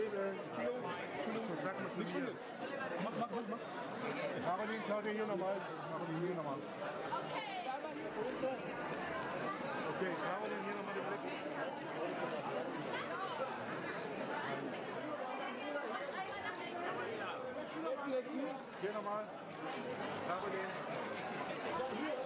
Entschuldigung, sag mal zu mir. Mach. Caroline, Claudia, hier nochmal. Okay. Okay, Caroline, hier nochmal den Blick. Jetzt hier nochmal. Caroline.